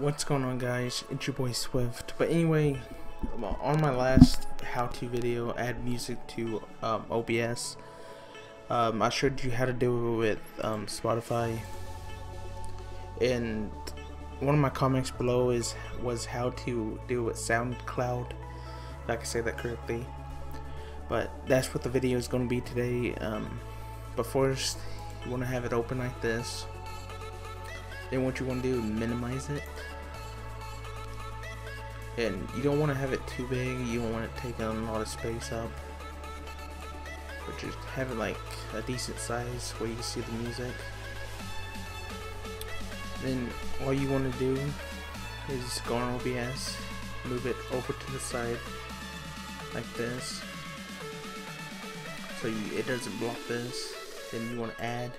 What's going on, guys? It's your boy Swift. But anyway, on my last how-to video, add music to OBS, I showed you how to do it with Spotify, and one of my comments below was how to do it with SoundCloud, if I can say that correctly. But that's what the video is going to be today. But first, you want to have it open like this. Then what you want to do is minimize it, and you don't want to have it too big. You don't want it taking a lot of space up, but just have it like a decent size where you can see the music. Then all you want to do is go on OBS, move it over to the side like this, so it doesn't block this. Then you want to add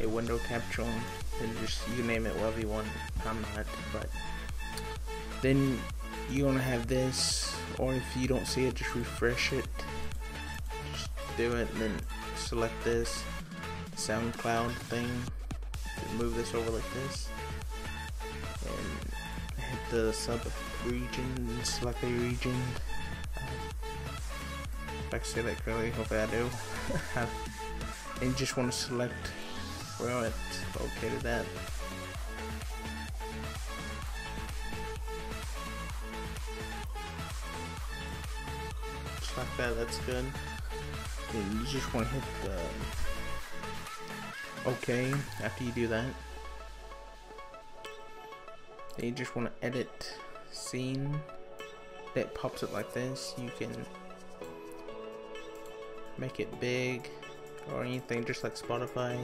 a window capture on, and just you name it whatever you want. I'm not, but then you want to have this, or if you don't see it, just refresh it, just do it, and then select this SoundCloud thing, move this over like this, and hit the sub region and select a region. If I can say that correctly, hopefully I do. And you just want to select where it's located at. Just like that, that's good. And you just want to hit the OK after you do that. Then you just want to edit scene. That pops up like this. You can make it big or anything, just like Spotify.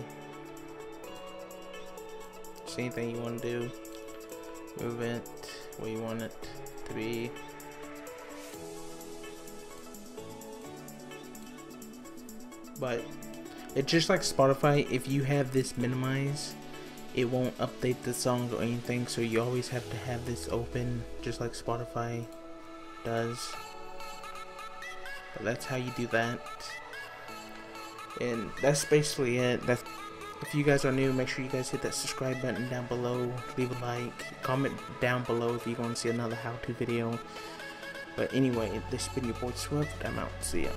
Just anything you want to do, move it where you want it to be. But it's just like Spotify. If you have this minimized, it won't update the song or anything, so you always have to have this open, just like Spotify does. But that's how you do that. And that's basically it. That's, if you guys are new, make sure you guys hit that subscribe button down below, leave a like, comment down below if you want to see another how-to video. But anyway, this has been your boy Swift. I'm out. See ya.